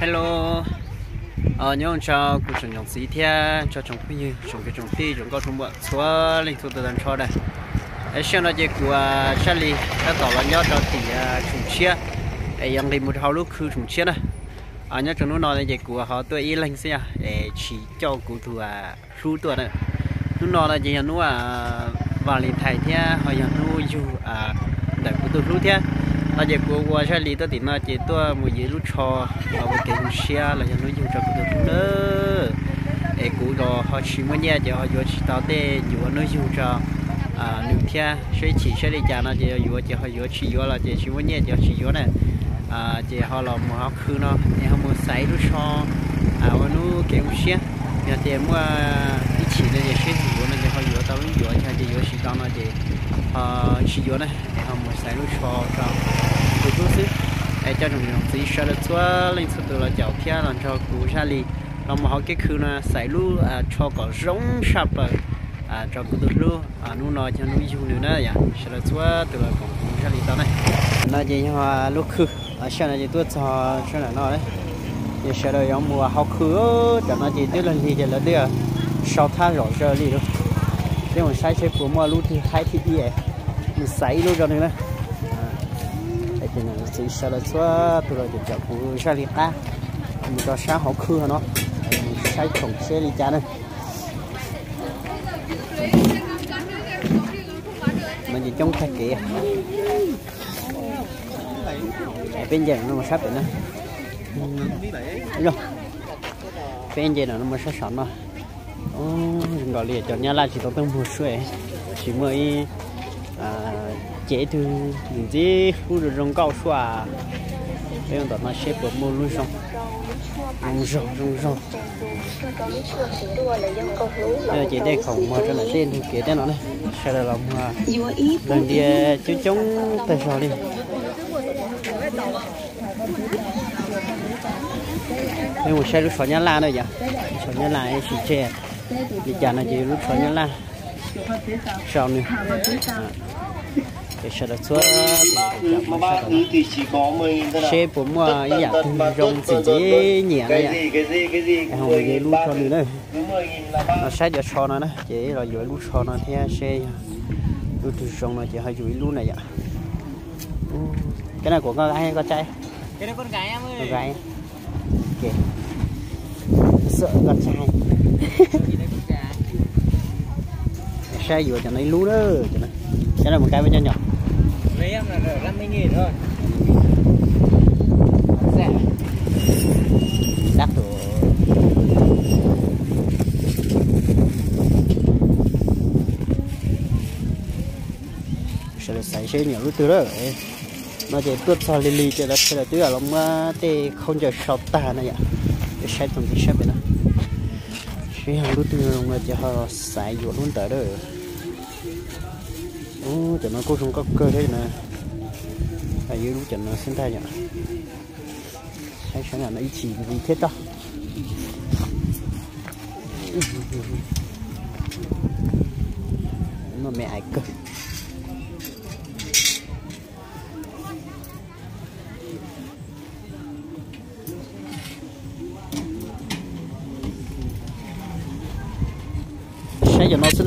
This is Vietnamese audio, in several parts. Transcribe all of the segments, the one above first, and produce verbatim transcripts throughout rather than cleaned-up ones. Hello, ờ nhớ cho cuộc sống nhộng xí thế cho chồng phi chồng cái chồng phi chồng có chồng bận xóa linh thu từ đàn cho đây. Ấy xem là gì của Charlie đã tỏ là nhớ cho tỷ chồng chia, ấy đang đi một hào lúc khứ chồng chia này. À nhớ chồng nó nói là gì của họ tôi y linh xe để chỉ cho cụ thua rú tuổi này. Nó nói là gì nó à vào liền thầy thế họ giờ nó dù à để cụ tôi rú thế. Là việc của qua xe lì tôi thì nó chỉ tôi một dưới lúc cho và một cái xe là nó dùng cho cái đồ nữa để cụ đồ họ chỉ muốn nghe cho họ dùng tao để dùng nó dùng cho nửa thiên xe chỉ xe đi chả nó chỉ dùng chỉ họ dùng chỉ dùng là chỉ chỉ muốn nghe cho chỉ dùng này chỉ họ làm một học khứ nó thì họ muốn xài lúc cho à và nó cái xe nhà thì mua ít chỉ là để xe dùng nó thì họ dùng tao dùng cho chỉ dùng chỉ tao nó thì chỉ dùng này họ muốn xài lúc cho tôi xí, ai cho chúng tôi xí xả được xóa lên số từ là chậu kia làm cho cụ xả đi, làm mà họ cái khử là xài luôn à cho cỏ giống sáp à cho cụ tôi luôn à nuôi nòi cho nuôi dùng nữa đấy à xả được xóa từ là còn cụ xả đi tao này, nó chỉ là lúc khử à xả là chỉ tôi cho xả là nó đấy, giờ xả rồi ông mùa học khử cho nó chỉ tới lần thì giờ là đi à sau tháng rồi xả đi luôn, nếu mà sai chế của mùa lũ thì hai thì đi à mình xài luôn cho nên đấy. Thì là chỉ xả là xóa từ rồi chụp của xả đi ta, mình cho xả hậu khư nó, xả trồng xả đi cha đây. Mình chỉ trồng thay kệ, bên dây nó mà sắp rồi nè, rồi bên dây nó mà sắp sẵn rồi, đừng gọi liền cho nhà la chỉ có từng một suy, chỉ mới chế từ những gì khu vực rừng cao xóa bây giờ nó xếp vào mô lưu rộng rộng rộng rộng rộng bây giờ chế đây khổng mơ cho là tên thì kế tên nó này sẽ là lòng lần đi chứ chống tài xóa đi bây giờ sẽ lúc xóa nhá la nữa dạ xóa nhá la chỉ chè thì chả là chỉ lúc xóa nhá la sao nữa sẽ là xóa xe của mua giả rồng chỉ nhẹ này hồng cái lúa cho nữa đây nó sẽ giờ cho nó đấy chỉ là dưới lúa cho nó theo xe lúa rồng là chỉ hơi dưới lúa này ạ cái này của con gái hay con trai cái này con gái em ơi con gái kì sợ con trai xe vừa cho nó lúa đó cho nó cái này một cái với nhau nhỏ lấy em là được năm mươi nghìn thôi rẻ đắt rồi sẽ xài xe nhiều thứ đó nó chỉ tuốt cho lily cho nó sẽ là thứ ở lòng tê không chờ sáu ta này ạ xe thùng thì xếp vậy đó xe hàng lúc từ mà cho họ xài vừa luôn tới đó ủa chợ nó cố không có cơ thế nè, tại vì lúc chợ nó sinh ra nhở, hay sáng nào nó ít chỉ vì thế đó, nó mẹ ai cơ, sáng giờ nó sinh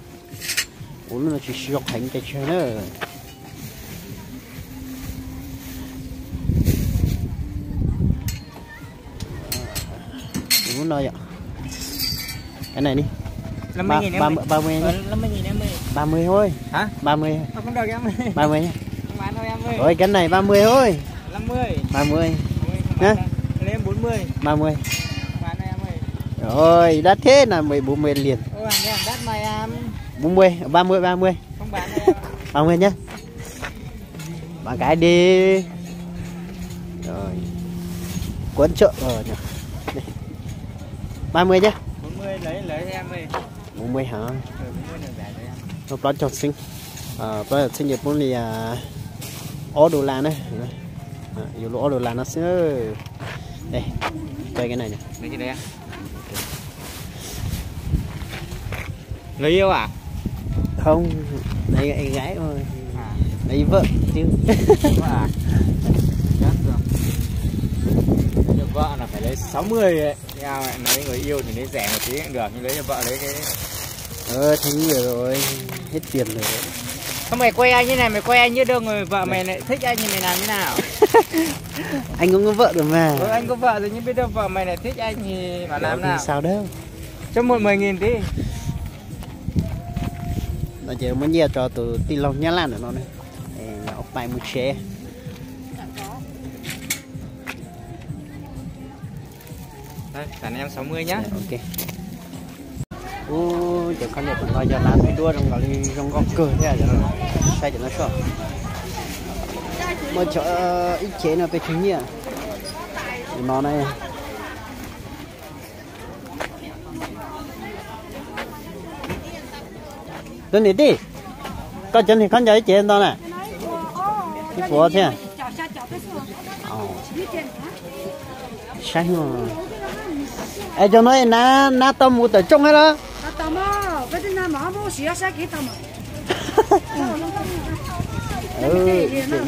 uống nó chỉ sọc hành cái chơi nữa rồi ạ. Cái này đi. ba mươi ba mươi ba mươi thôi. Hả? ba mươi. Không được em ơi. ba mươi nhá. Không bán đâu em ơi. Rồi cái này ba mươi thôi. năm mươi. ba mươi. Nhá. Lên bốn mươi. ba mươi. Bán em ơi. Rồi, đắt thế là mười bốn mươi liền. Ô hàng này đắt mày em. bốn mươi, ba mươi, ba mươi. Không bán đâu. ba mươi nhá. Bán cái đi. Rồi. Quán chợ rồi nhỉ. ba mươi chứ? bốn mươi lấy lấy em ơi. bốn mươi hả? Nó có cho sinh. Ờ có sinh nhật bốn thì ó đô la đấy. Dù lỗ đô la nó sẽ đây. Chơi cái này nè. Lấy cái đấy. Lấy yêu à? Không, lấy cái gái thôi. Lấy vợ chứ. À. Vợ là phải lấy sáu mươi ấy. Nói người yêu thì lấy rẻ một tí cũng được, nhưng lấy cho vợ lấy cái ờ thấy nhiều rồi, hết tiền rồi. Không, mày quay anh như này, mày quay anh như đâu người vợ mày lại thích anh như mày làm thế nào? Anh cũng có vợ rồi mà. Ừ, anh có vợ rồi nhưng biết đâu vợ mày lại thích anh thì mà làm nào? Sao đâu? Cho một mười nghìn tí. Nó chỉ muốn nhẹ cho từ tí lòng nhá lan ở nó này. Nó ốc bài một xe. Đây, tặng em sáu mươi nhá. Ok. Ôi, chẳng con này cũng coi cho bán cái đua trong đó đi trong góc cửa thế à, giờ nó sai cho nó sợ. Một chỗ ít chế là cái chính nhỉ. Nó này. Đến đi đi. Có chân thì con giấy chế đó này. Cái phố thế à? Sai rồi. Ai cho nói na na tôm một tờ trông hết đó. Na tôm á, cái tên na mỏ mỏ xì á sai kỹ tôm à. Ừ,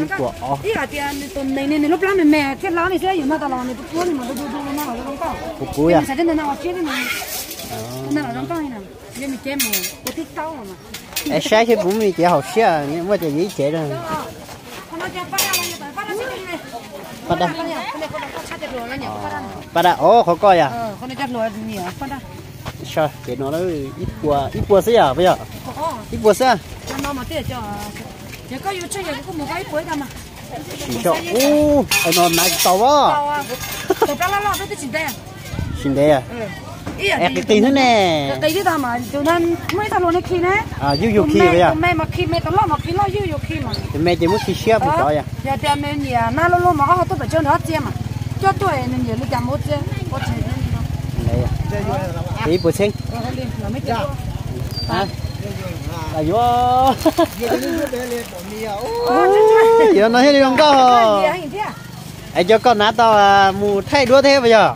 cái của. Ý là tiền tuần này này lúc lắm mình mè thiết lá này sẽ dùng na tàu này bút cuốn mà bút bút bút na là nó cao. Bút cuốn à? Sai tên na mỏ chết đấy này. Na là nó cao này nè, nên mình chém mà, có thích tao mà. Ai sai thì cũng mình chỉ học xí à, nhưng mà chỉ dễ chế thôi. Bắt đây. Bắt đây, ô khó coi à? Ờ, con này chặt lúa nhiều, bắt đây. Sao, cái nó ít bùa, ít bùa xí à bây giờ? Ít bùa xí à? Nó mà tỉa cho, chỉ có yêu chơi cũng một cái ít bùa thôi mà. Chợ, ô, nó nãy tàu á. Tàu à, tàu cá lóc nó tới chín đây. Chín đây à? Em cái tin thế nè. Tin thế ta mà, từ nên mới ta luôn cái kia nè. À, yêu yêu kia bây giờ. Mẹ mà kia mẹ tao lo mà kia lo yêu yêu kia mà. Mẹ chỉ muốn kia xếp một cái à? Giờ thì mẹ nhà na luôn luôn mà họ tôi phải chơi nó chơi mà. Cho tuổi nên giờ nó chạm một chơi, một chơi nên. Đây à? Đi bữa sinh. À? À vô. Giờ nó hết đi không có. Anh cho con ná tao mù thay đua thế bây giờ.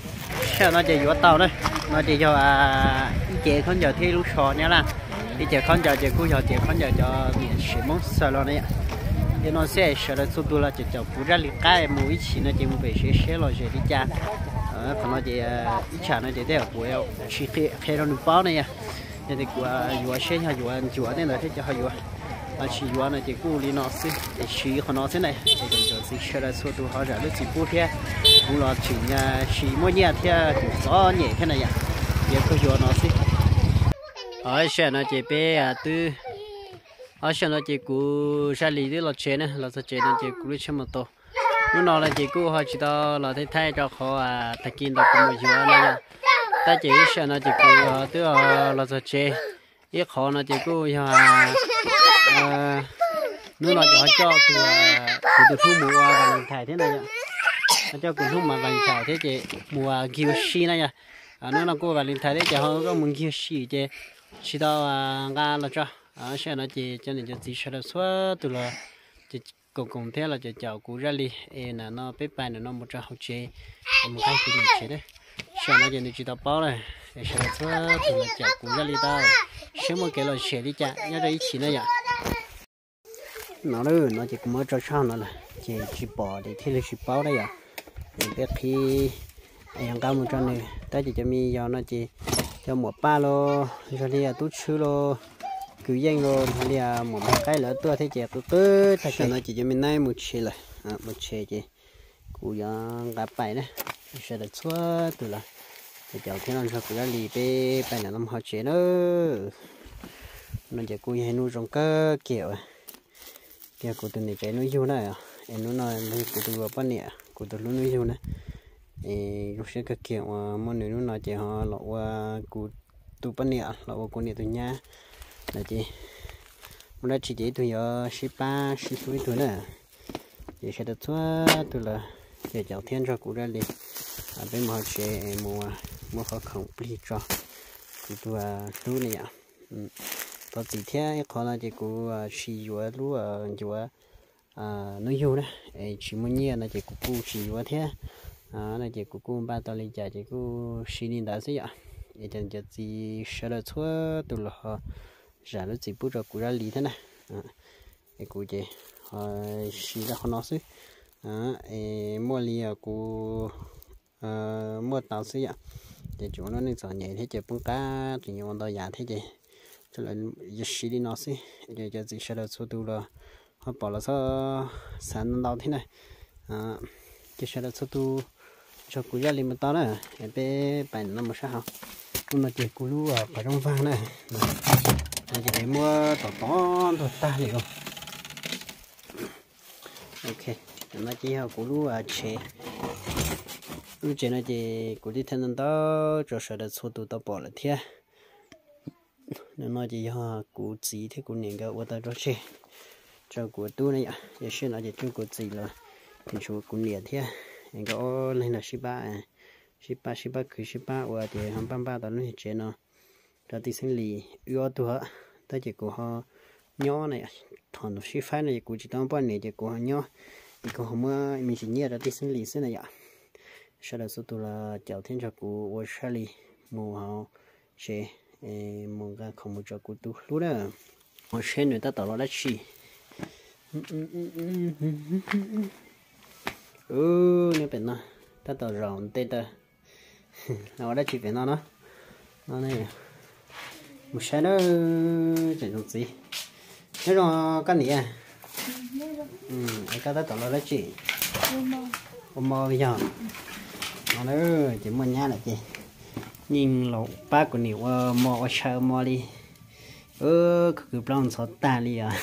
Nó chỉ vô tàu đấy, nó chỉ cho à chị con giờ thi lúc sò nha là, đi chị con giờ chị cú giờ chị con giờ cho miễn sử món sò này ạ, thì nó sẽ sò là sốt là chị cho phụ ra liền cái mũi chỉ nó chỉ một bể sẽ sẽ lo chị đi cha, còn nó chỉ ít chả nó chỉ để ở cuối chỉ khi khi nó được bao này ạ, thì thì của vừa sẽ hay vừa vừa thế này thế cho hay vừa, mà chỉ vừa này chị cú đi nó sẽ chỉ còn nó thế này, thì giờ sẽ sò là sốt đu họ giờ nó chỉ cú thế. Bù lọt chỉ nhà chỉ mỗi nhà thì gió nhẹ thế này ạ, giờ tôi cho nó xí. Ở xe nó chỉ bé à tư, ở xe nó chỉ cú xe lì tư lọt xe này, lọt xe nó chỉ cú xe một tổ. Lúc nào là chỉ cú họ chỉ đó là thay thay cho họ à thay kim được một chiều này, ta chỉ xe nó chỉ cú tư lọt xe, ít họ nó chỉ cú à lúc nào họ cho từ từ thu mua và mình thay thế này ạ. Cho cùng lúc mà vàng thải thế chị mùa kiyoshi này nha, nó là cô và linh thải thế chị họ có mừng kiyoshi chị chỉ tao ra là cho, sẽ nói chị cho nên cho chị sẽ là xóa từ là chị cùng cùng thế là chị chào cụ ra đi, là nó bếp bàn là nó một trò học chế, một cái gì chế đấy, sẽ nói chị được chị tao bao này, sẽ là xóa từ là chào cụ ra đi tao, sẽ một cái là sẽ đi chả nhớ đây chị này nhá, nó nữa nó chỉ có một trò sao nữa là chị chị bỏ để thế là chị bao đấy nhá. Để khi em cao một trăm này, ta chỉ cho mi do nó chỉ cho một ba lô, cho đi à tút xứ lô, cứu danh lô, cho đi à một cái lỡ tua thế chè tút tứ, cho nó chỉ cho mình nay một xí lại. à một chế gì cú giang gặp phải nè sẽ được xóa từ là để cho cái non sọc nó lì bê phải là làm họ chế nữa nó chỉ cú hay nuôi trong cơ kiểu à kiểu cú từ này cái nuôi yêu này à em nuôi này cú từ vừa bắt nè cú từ luôn nuôi yêu này em lúc sẽ cái kiểu mà mọi người nuôi nói chỉ họ lọ qua cú từ bắt nè lọ qua cú nè từ nhà là gì một là chỉ để tụi ở ship ba ship suối tụi nè để sẽ được xóa tụi là để chào thiên cho cụ ra đi à bên mọi sẽ mua mua khó khăn bị cho cụ tụi tụi này à tao chỉ thấy khó là chỉ cụ chỉ vừa lúa vừa à nuôi heo đấy chỉ muốn nhiều là chỉ cụ chỉ vừa thế à là chỉ cụ ba tao lấy trả chỉ cụ xin đá gì à để chẳng cho gì sẽ được xóa tụi là giả nó chỉ bút ra cú ra lý thế này, cái cú gì, xí ra con nó xí, mua lý à cú mua tàu xí à, để chỗ nó nên sờ nhẹ thế chơi bung cá, thì nhiều con to giả thế chơi, cho nên xí đi nó xí, để cho chỉ xí là số tu là, họ bỏ là số sản đào thế này, chỉ xí là số tu cho cú ra lý mà to nữa, để bán nó một sao, nhưng mà chỉ cú lú ở trong vàng này. Để mua tỏ tỏ tỏ ta liệu ok nó chỉ học của lũ à chế lũ chế nó chỉ của đi thân đó cho sợ đất số tụ tao bỏ lại thế nên nó chỉ học của gì thế của những cái ô tô cho chế cho của tu này à giờ sẽ nó chỉ cho của gì là thì số của liền thế những cái ô này là shiba shiba shiba cứ shiba và thì hàng ba ba đó nó chế nó đó thì sinh lý yếu tố đó chỉ có họ nhỏ này thằng nó suy phái này cũng chỉ tao bán này chỉ có họ nhỏ thì có họ mua mình chỉ nhớ đó thì sinh lý thế này ạ sau đó số tôi là chào thiên cho cô ở sau này mua họ sẽ mua cái không mua cho cô tu luôn đó họ sẽ người ta tạo ra chi ừ nếu bên nó ta tạo rộng tê ta nào đó chỉ bên nó nó nó này một xe nó chạy được gì thế rồi cái này à ừ cái đó tao lo đấy chị ôm mò bây giờ nó nữa chỉ muốn nhá là chị nhìn lẩu ba của nhiều mò sờ mò đi ơ cứ plon sọt ta đi à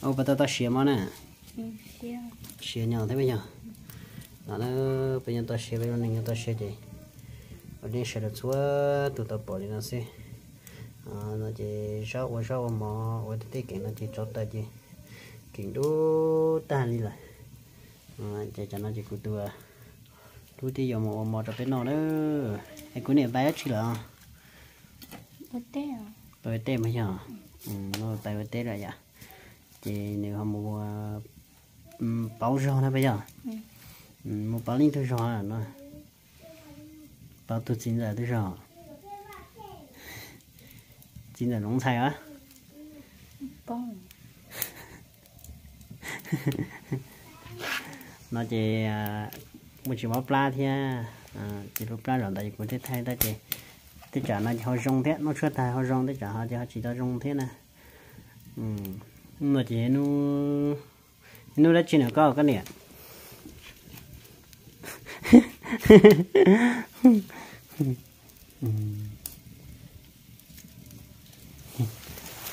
ô bà tao tao xé món nè xé nhỏ thế bây giờ nó nữa bây giờ tao xé bây giờ này tao xé chị ở đây sẽ được xóa tụi tao bỏ đi nó xí nó chỉ rau và rau mò và tất cả nó chỉ cho ta chỉ kiện đu ta đi lại chỉ cho nó chỉ cụt tua đu thì giờ mò mò cho bên nó nữa cái cuốn này bay chỉ là bơi té à bơi té mấy giờ nó bay bơi té rồi vậy chỉ nếu họ mua bao rau nó bây giờ mua bao linh thứ rau nó bao tôi chín giờ tôi rò chín giờ nóng say á nó chỉ một chỉ bao pla thì à chỉ bao pla rồi tại vì cũng thế thay ta chỉ tất cả nó họ rong thế nó xuất thay họ rong tất cả họ chỉ họ chỉ cho rong thế nè mà chỉ nu nu đã chỉ nào có cái này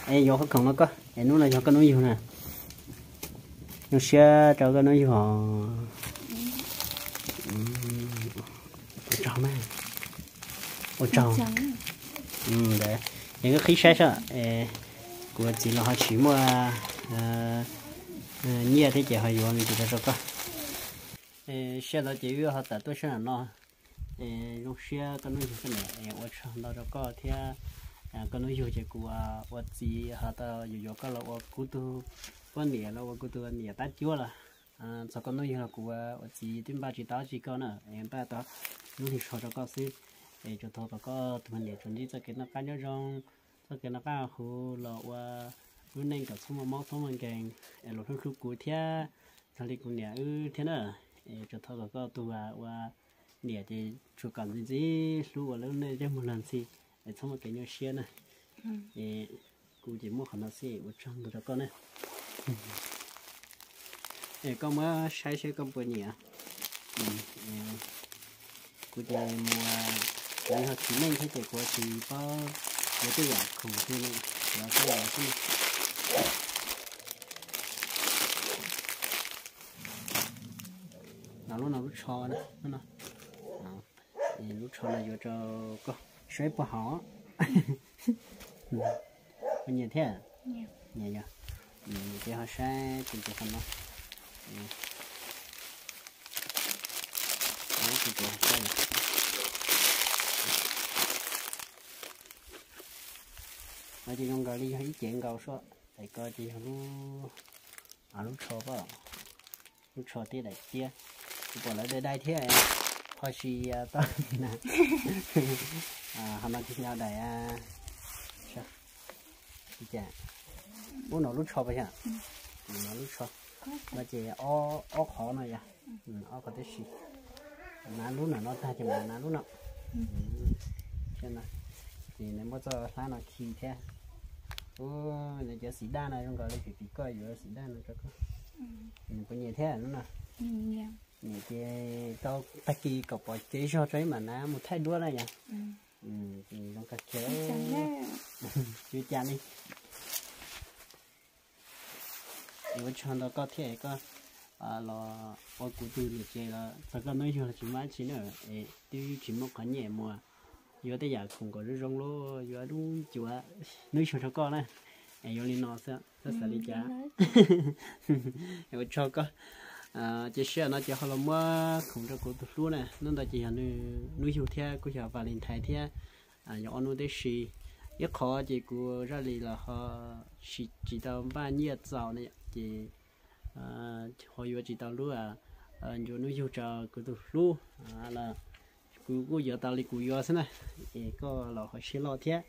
ai vô không còn nó có, em nói là do cái nói vô nè, nó sẽ cho cái nói vô họ, tròn mà, ô tròn, ừ đấy, những cái khí sai sao, của chị là họ chỉ mua nhia thế chị họ vô mình chỉ cho có, xe đó chị vô họ tại tôi sẽ là nó. Lúc xưa con nuôi cái này, ở trong đó có thì con nuôi nhiều cái cua, vật gì họ ta nhiều cái là cua tu, con nè là cua tu nè tát chúa là, sau con nuôi là cua vật gì tin ba chỉ tao chỉ con nữa, em ta tao nuôi thì cho con xí, cho thôi tao có tụi mình để chuẩn bị cho cái nó cá nhớ rong, cho cái nó cá khô là qua nuôi nên cả số mà máu số mình càng, lúc lúc lúc cua thì thằng này con nè ừ thế nữa, cho thôi tao có tụi qua nè thì chụp cảnh gì lúc ở lúc này cho một lần xí để xong một cái nhau xe này để cụ chỉ mua khẩu nó xí một trăm được con này Để có mới sai sẽ công bữa nhỉ. Cô chơi mua lấy hạt chín lên thấy trẻ của thì có lấy cái giả khủng thêm và cái giả thêm. Nào lúc nào lúc cho đó, đúng không? Lúc cho là vô cho cô xoay bỏ hó. Cô nhìn thế à? Nhìn. Nhìn nhờ. Chị họ xoay tìm cho không đó. Hãy subscribe cho kênh Ghiền Mì Gõ để không bỏ lỡ đây đây thế thôi thì tao à hôm nay thì nhau đây à sao chị chả muốn nó lúc cho bây giờ nó lúc cho mà chị ó ó khó này à ó có cái gì nà lú nà nó ta chỉ mà nà lú nọ, cho nên thì nên bắt giờ sáng nó khi thế, ô này giờ xí đa này trong cái cái cái coi giờ xí đa này các con, mình có nhiều thế nữa nè, nhiều cái tao ta kỳ cậu bỏ chế cho trái mà nà một thái đua này nhỉ, thì trong cái chế chưa chán đi, nếu chọn nó có thể có à là ở cụ từ được chơi là tất cả nói chung là chỉ bán chỉ nữa, tiêu chỉ một khoản nhẹ mua, giờ tới giờ không có rút rong lô, giờ đúng chùa nói chung cho con này, giờ lên nó sẽ sẽ xử lý giá, giờ cho con, à chỉ sợ nó chỉ họ làm mua không cho cụ từ luôn này, nên là chỉ là nuôi nuôi chiều theo, cứ chờ vào lên thái theo, à giờ nuôi tới xì, rất khó chỉ cụ ra đi là họ chỉ chỉ tao ba nhiệt giàu này chỉ hồi vừa chỉ tao lúa à, nhiều nuôi nhiều trâu cứ tụt lúa là cứ cứ giờ tao đi cứ giờ thế này, có lò hơi xí lò thế,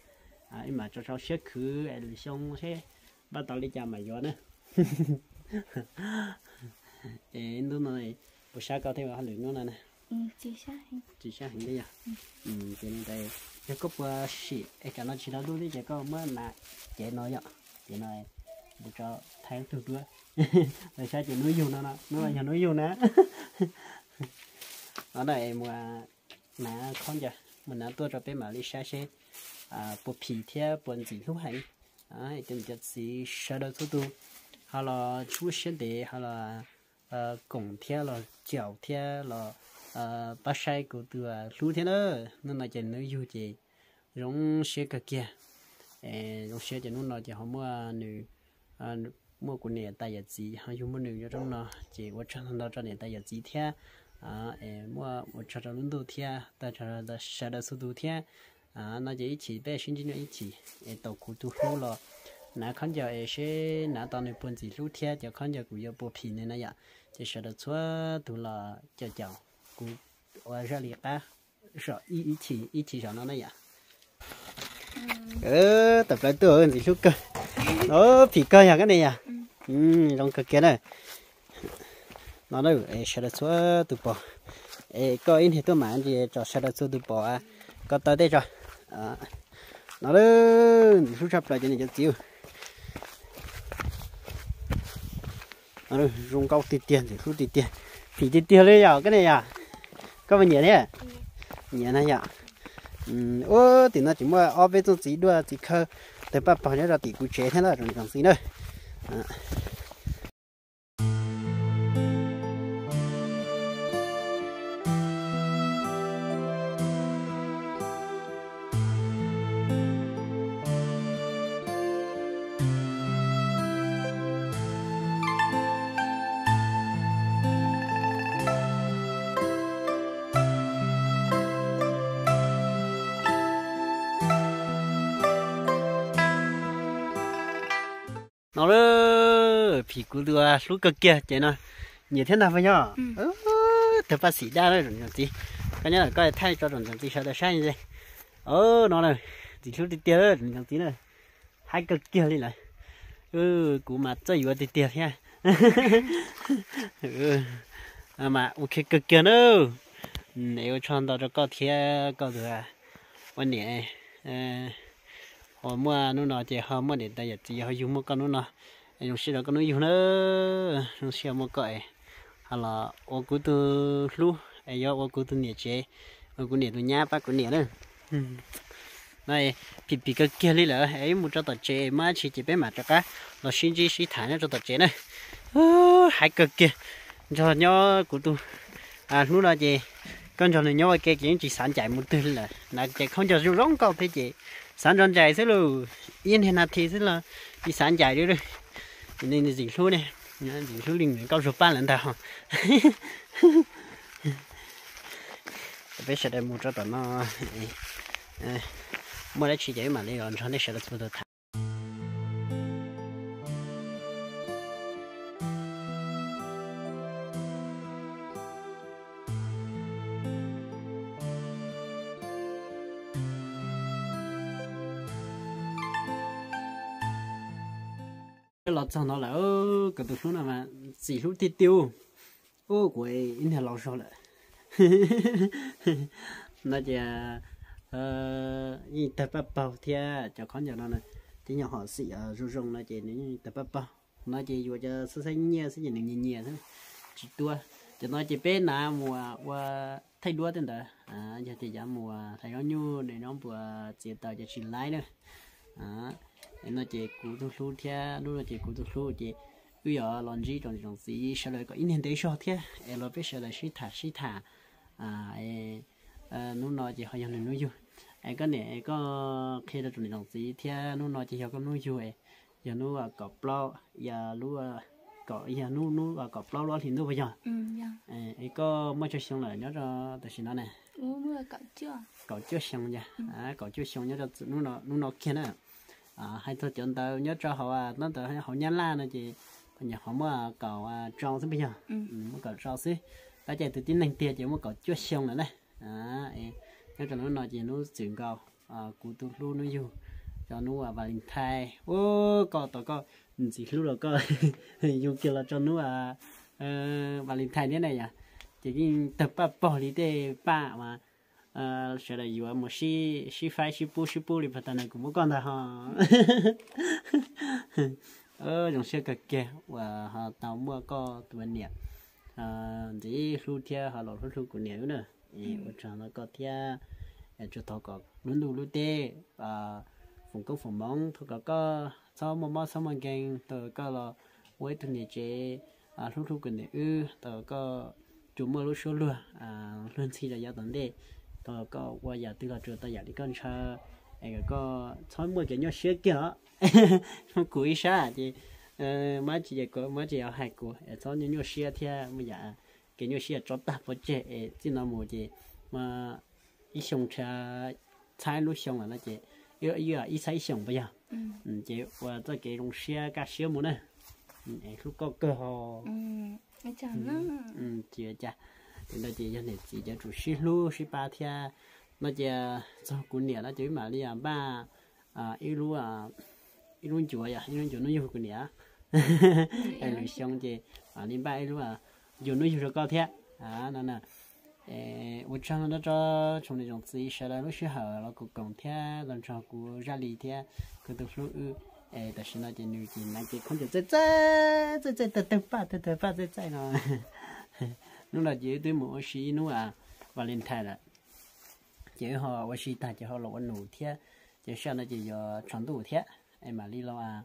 em mà cho cháu xé khử em xong thế, bắt tao đi chạm mày giờ nữa, em đó này, buổi sáng cao thêm vào luyện nó này này, chỉ sáng, chỉ sáng hình đấy à, um cái này, cái cốc xì, cái nó chỉ tao lúa đấy, cái cốc mới là cái nói vậy, cái nói buổi trâu tháng từ đứa tại sao chị nói dù nó nó nó là nhà nói dù nè ở đây mà mà không giờ mình đã tôi cho bé mà đi xa xe à bộ phì theo bộ gì không hay à từng chất gì sao đâu tôi tôi họ là chú sinh để họ là cổng theo là chèo theo là ba sai của từ lú thế đó nên là chị nói dù chị giống xe cả kia giống xe chị nói là chị họ mua nữ mua của nền tài vật gì hay dùng mua nhiều cho trong nó chỉ có trong đó cho nền tài vật gì thế à mua một trăm đồng đủ thế ta cho ta sáu đồng số đủ thế à nó chỉ chỉ bé sinh viên nó chỉ tàu cụ tu hú lo nãy khán giả sẽ nãy tao này buồn gì lúc thế giờ khán giả cũng giờ bộ phim này nãy giờ chỉ sáu đồng số đủ là chờ chờ cũng ở ra liền cả rồi ít ít chỉ ít chỉ cho nó nãy giờ ờ tập lại tôi ở gì lúc cơ nó phì cơ nhà cái này à ừ trong cái kia này nó đâu sẽ là số tụt bỏ coi in thì tôi mà thì cho sẽ là số tụt bỏ có tới đây rồi nó đâu rút ra lại cho nên cho tiêu nó đâu dùng câu tịt tiền thì rút tịt tiền thì tịt tiền đấy à cái này à có bao nhiêu đấy nhiêu này à ừ ô thì nó chỉ mua ở bên trong chỉ đua chỉ khơi để bà bảo nhớ là tỷ cú chế thế là còn còn gì nữa. Nó đó thì cứ đưa xuống cực kia chị nói như thế nào phải nhở từ bác sĩ ra rồi làm gì cái nhá coi thay cho rồi làm gì sao lại sai như vậy ơ nó này thì chút đi tiêu rồi làm gì này hai cực kia đi lại ừ cú mà chơi vừa đi tiêu nha mà ok cực kia nữa nếu chọn đó cho có thể có được vấn đề họ mua nó nói chỉ họ mua để tài vật gì họ dùng một con nó dùng xe đó có nói dùng nó dùng xe một cái hay là ô cú từ lú ai do ô cú từ nhẹ chế ô cú nhẹ từ nhá ba cú nhẹ đó này bị bị cái kia đi là ấy một cho tờ chế mà chỉ chỉ bé mặt cho cá là xin chỉ xí thả nó cho tờ chế này hai cực kia cho nhau của tôi à lú là gì con tròn này nhau cái chuyện chỉ sản chạy một từ là là chạy không cho rung rong câu thế chị sản tròn chạy thế luôn yên thế nào thì thế là chỉ sản chạy đi rồi nên là gì số này gì số linh câu số ba lần thảo bây giờ đây một trận nó mới lấy chỉ chạy mà lấy còn cho nên sẽ là một thằng lọt xong nó là ô cái tụi nó mà chỉ lúc thì tiêu ô của in theo lọt xong là nó chỉ in tập bắp bao thì cho con giờ nó này thì nhỏ họ xị ở rung rung nó chỉ những tập bắp bao nó chỉ vừa cho sơ sinh nhia sinh nhỉ nhia thôi chỉ tua cho nó chỉ bé nào mùa qua thay đua tên đó à giờ thì giảm mùa thay nó nhu để nó vừa chỉ tàu cho chỉ lái nữa à nó chỉ cú tu lú thia lú nó chỉ cú tu lú chỉ bây giờ làm gì trong trong gì sau này có in hiện đại số thia em lo biết sau này xí thả xí thả à em nó nói chỉ họ nhận nuôi du em có nè có khi đó trong trong gì thia nó nói chỉ họ có nuôi du em giờ nuôi à cọp lo giờ nuôi à cọp giờ nuôi nuôi à cọp lo lo thì nuôi bây giờ em có mấy chỗ xong lại nhớ ra từ xin nó này nuôi cọp chưa cọp chưa xong nha à cọp chưa xong nhớ ra nuôi nó nuôi nó kia nè à hay thôi chúng ta nhớ cho họ à nó tự họ nhắn la này chị còn nhà họ mua cầu tròn thế bây giờ mua cầu tròn xí ta chạy từ tiếng lành tiền chỉ mua cầu chúa xong nữa này à nhớ cho nó nói chị nó chuyển cầu à cụ tu lu nó dù cho nó vào linh thai ô cầu tổ cầu chỉ lu rồi cầu dùng kiểu là cho nó à vào linh thai thế này à chỉ cái tập ba bỏ đi để ba mà ờ sẽ là vừa một xí xí phái xí pu xí pu thì phải tận này cũng muốn con ta ha ờ dòng xe cật kè và họ tàu mua co từ bên nè ờ thì xu thia họ lột xu của nè nữa thì một trận nó có thia cho thọ có luôn đủ luôn tê và phùng cốc phùng móng thọ có có sau một món sau một gang từ có là với từng nhà chế à xu xu của nè ư từ có chủ mua lúa số lúa à luôn xí là giao tận đây tôi có qua giờ tôi là chưa tôi giờ đi con xe em có sáu mươi cái nhau xé kia không cúi xa thì mấy chị giờ có mấy chị ở hải của sáu mươi nhau xé thì bây giờ cái nhau xé chót ta phải chế chỉ là một chị mà ít xong xe sai lúc xong là nó chị yêu yêu ít sai xong bây giờ chị qua tới cái dòng xe cá xé muốn này em lúc có cơ hội chẳng lắm ừ chị cha thì nó chỉ cho nên chỉ cho chủ sĩ lú sĩ ba thia nó chỉ cho cuốn nhẹ nó chỉ mà đi làm ba à ít lú à ít lú chuột à ít lú chuột nó dùng cuốn nhẹ em nói xong thì à đi ba ít lú à dùng nó dùng cho cao thia à nó nè một trong nó cho trong này trong gì sau đó lúc xưa họ nó cũng còn thia làm cho cũng ra lì thia cứ từ lúc ê ta xin nó chỉ nuôi chỉ nãy chỉ không được chơi chơi chơi chơi từ từ ba từ từ ba chơi chơi nó nó là chỉ tới một xí nó à và lên thay là chỉ họ và xí ta chỉ họ lỗ nụ thế chỉ sau này chỉ giờ trồng đủ thế em mà đi lo à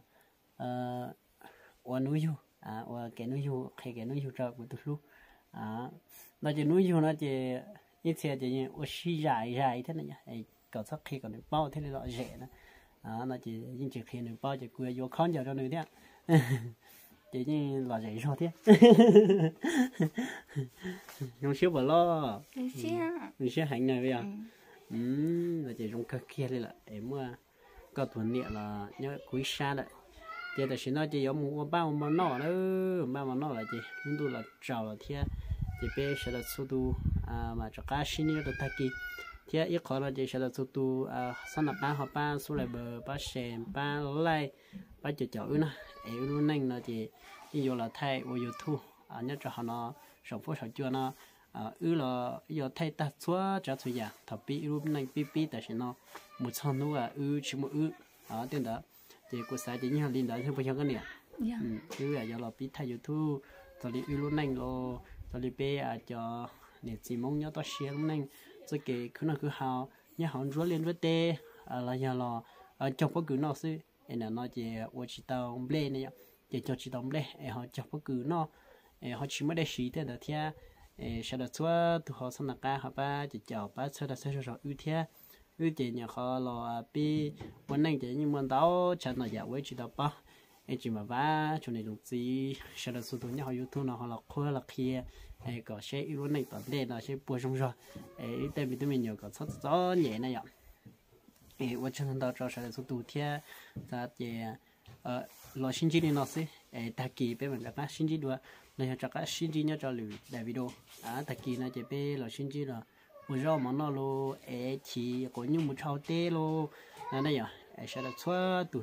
ờ và nuôi du à và cái nuôi du hay cái nuôi du cho của tôi luôn à nó chỉ nuôi du nó chỉ như thế chỉ như và xí dài dài thế này nhỉ còn sắp khi còn được bao thế này nó rẻ nữa à nó chỉ những chỉ khi được bao chỉ quay vô con giờ cho nuôi thế chỉ như là dạy cho thế, không xíu vào lo, không xíu, không xíu hành này bây giờ, ừm là chỉ trong cái kia đây là em mua, có thuần địa là nhớ quý xa đấy, chỉ là xin nói chỉ giống một ba một món nọ nữa, ba món nọ là chỉ chúng tôi là trào là thế, chỉ bé sẽ là số tu à mà cho cá xin nhớ được thay kỳ, thế ít khó là chỉ sẽ là số tu à sau là ba họ ba số lại bờ ba sèm ba lại bắt chợt chợt nữa, em luôn nâng nó chỉ như là thay vô thu, nhất là họ nó sầu phốt sầu chua nó, ư là giờ thay ta xóa trả thù giả, thập pi luôn nâng pi pi, tại sao nó một trăm nữa ư chỉ một ư, đó tiền đó, thì cuộc sống chỉ như là linh đó thôi, bây giờ cái này, cứ à giờ là biết thay YouTube rồi đi luôn anh lo rồi đi bé à cho để chỉ mong nhớ tôi share luôn anh rồi kể cứ nào cứ hào nhớ hòn rúa lên với tê là giờ là chọc bất cứ nó xí em là nói chỉ uống chỉ tao ble này chỉ cho chỉ tao ble em họ chọc bất cứ nó em họ chỉ mới để xí thế là thia em sau đó xóa tụi họ xong là cái họ ba chỉ chào ba sau đó sau đó ưu thia ưu thế nhà họ là bị vấn anh chỉ nhưng mà tao chẳng là giờ uống chỉ tao ba em chỉ mà vá chỗ này đúng gì sau đó số tụi nhà họ YouTube nó họ là khôi là kia em có sẽ yêu này tao ble nó sẽ bồi xong rồi em tại vì tụi mình nhiều có sót gió nhẹ này ạ. Ê, vợ chồng tao cho sản xuất tủ thia, ta chỉ lo sinh chi đi nó xí, ta kỳ bên mình các sinh chi đua, này cho các sinh chi nhớ cho lưu đại video, à ta kỳ nó chỉ bên lo sinh chi là, một rau món nó lo, ế chỉ có những một thau té lo, này này nhở, sản xuất tủ,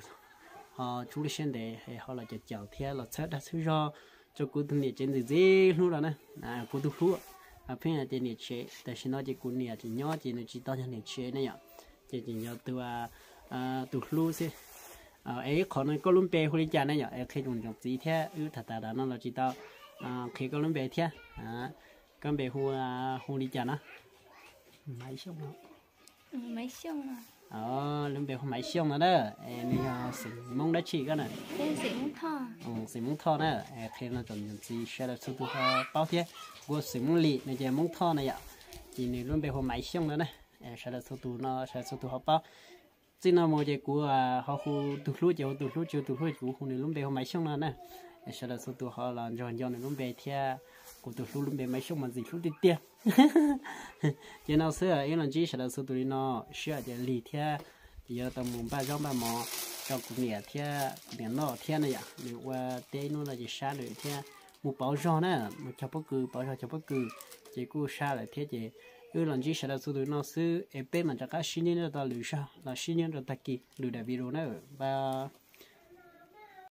họ chú đi xem để họ là chèo chèo thia là sản xuất rau, cho cô từng địa trên gì gì luôn rồi nè, à cô tụ lúa, à phía này trên địa chế, tại sao nó chỉ cô địa chỉ nhớ chỉ nó chỉ tao trên địa chế này nhở. Chỉ chỉ nhớ từ à từ lúa xí, ấy còn nó có lúa bè hồi giờ này nhở, ấy khi trồng trồng gì thế, ư thật thật là nó là chỉ tao, khi có lúa bè thế, à, con bè hồi hồi giờ nó, máy xong rồi, máy xong rồi, ờ lúa bè hồi máy xong rồi đó, em xịn mông đã chỉ cái này, xịn thọ, xịn mông thọ nữa, khi nó trồng trồng gì sẽ là sụt bao thế, của xịn mông lì này giờ mông thọ này nhở, chỉ này lúa bè hồi máy xong rồi này. Sẽ là số tụ nó sẽ số tụ họ bao, xin nó một cái của họ khu tụ lúa chỉ họ tụ lúa chưa tụ lúa của khu này lúm bè họ máy xong rồi nè, sẽ là số tụ họ là giòn giòn này lúm bè thia, của tụ lúa lúm bè máy xong mà gì lúm đi tiệt, giờ nào xưa ấy là chỉ sẽ là số tụ nó xưa giờ lì thia, giờ tầm mùng ba rong ba mò, trong cùng miệt thia miệt nọ thia này ạ, để qua tây nó là gì xa rồi thia, một bao rong nè, một chậu bắp cừ bao rong chậu bắp cừ, chỉ cô xa lại thia chỉ ư lần chỉ sẽ là số tuổi nó xứ ép mà chắc các sinh viên đó ta lựa chọn là sinh viên đó ta kỳ lựa đại video nữa và